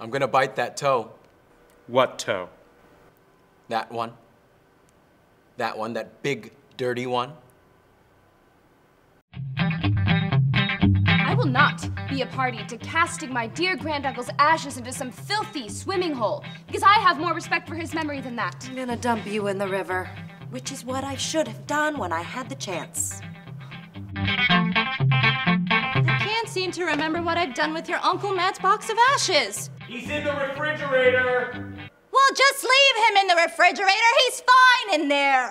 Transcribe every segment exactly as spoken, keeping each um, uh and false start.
I'm gonna bite that toe. What toe? That one. That one, that big, dirty one. I will not be a party to casting my dear granduncle's ashes into some filthy swimming hole, because I have more respect for his memory than that. I'm gonna dump you in the river, which is what I should have done when I had the chance. I can't seem to remember what I've done with your Uncle Matt's box of ashes. He's in the refrigerator. Well, just leave him in the refrigerator. He's fine in there.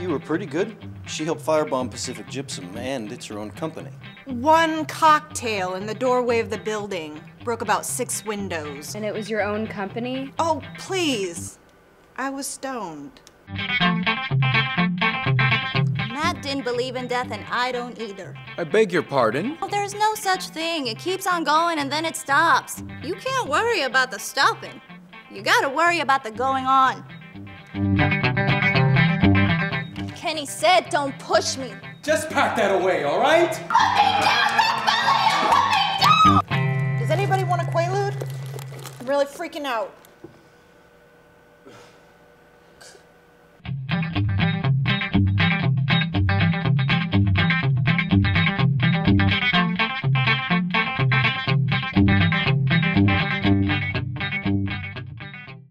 You were pretty good. She helped firebomb Pacific Gypsum, and it's her own company. One cocktail in the doorway of the building broke about six windows. And it was your own company? Oh, please. I was stoned. Matt didn't believe in death, and I don't either. I beg your pardon? Oh, there's no such thing. It keeps on going, and then it stops. You can't worry about the stopping. You gotta worry about the going on. Kenny said, don't push me. Just pack that away, all right? Put me down, Rockfeller! Put me down! Does anybody want a Quaalude? I'm really freaking out.